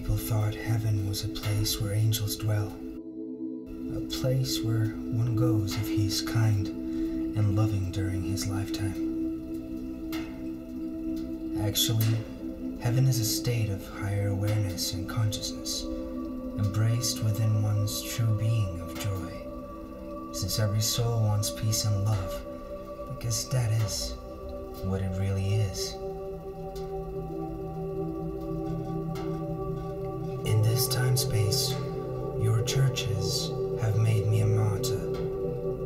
people thought heaven was a place where angels dwell, a place where one goes if he's kind and loving during his lifetime. Actually, heaven is a state of higher awareness and consciousness, embraced within one's true being of joy, since every soul wants peace and love, because that is what it really is. In this time space, your churches have made me a martyr,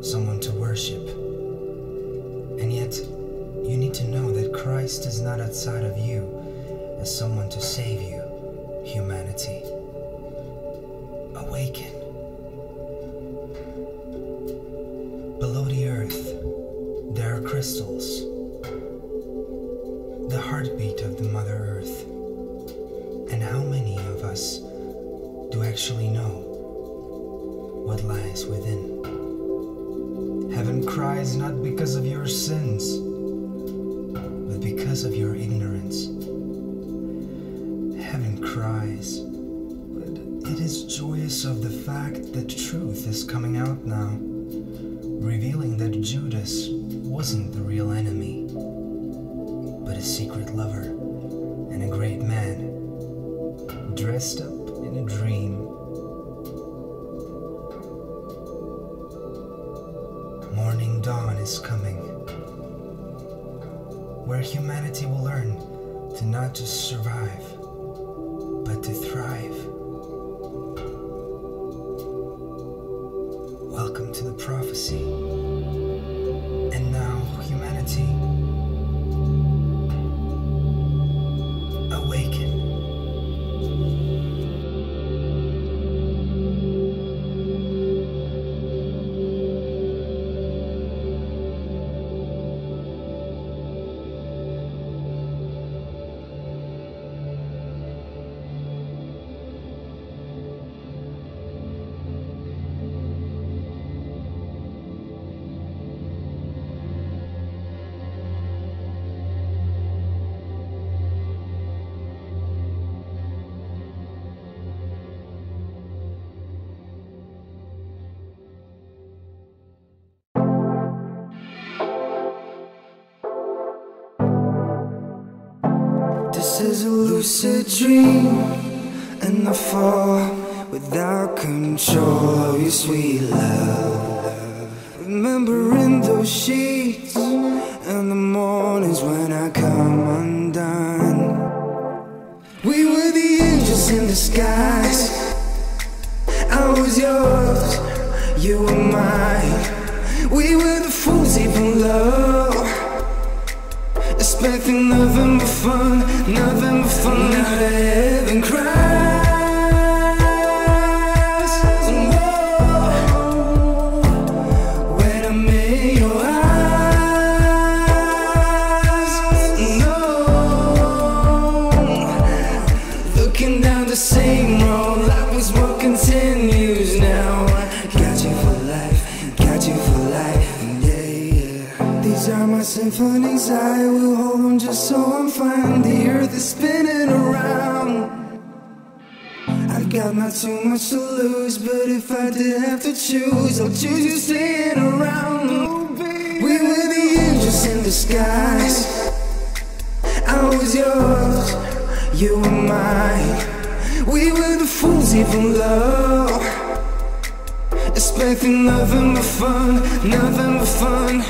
someone to worship. And yet, you need to know that Christ is not outside of you as someone to save you, humanity. Awaken. Below the earth, there are crystals, the heartbeat of the Mother Earth. And how many of us do actually know what lies within? Heaven cries not because of your sins, but because of your ignorance. Heaven cries, but it is joyous of the fact that truth is coming out now, revealing that Judas wasn't the real enemy, but a secret lover and a great man, dressed up in a dream. Morning dawn is coming, where humanity will learn to not just survive, but to thrive. Welcome to the prophecy. And now, humanity, awaken. This is a lucid dream, and I fall without control of your sweet love. Remembering those sheets and the mornings when I come undone. We were the angels in disguise. I was yours, you were mine. We were the fools deep in love, expecting nothing but fun, nothing but fun. Now that heaven cries, no. When I'm in your eyes, no. Looking down the same road, life was what continues now. Got you for life, got you for life. These are my symphonies, I will hold them just so I'm fine. The earth is spinning around. I've got not too much to lose, but if I did have to choose, I'll choose you staying around. We were the angels in disguise. I was yours, you were mine. We were the fools deep in love, expecting nothing but fun, nothing but fun.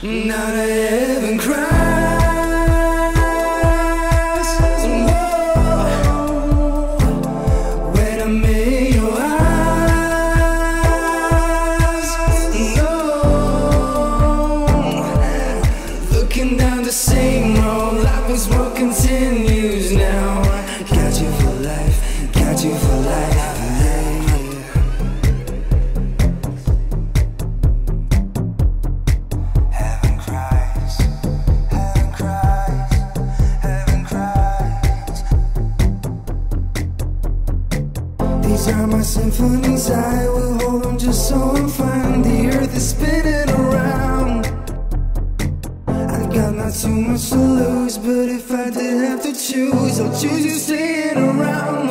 Now that heaven cries, no. When I'm in your eyes, no. Looking down the same road, life was what continues now. Got you for life, got you for life. Symphonies, I will hold them just so I'm fine. The earth is spinning around. I've got not too much to lose, but if I did have to choose, I'll choose you staying around.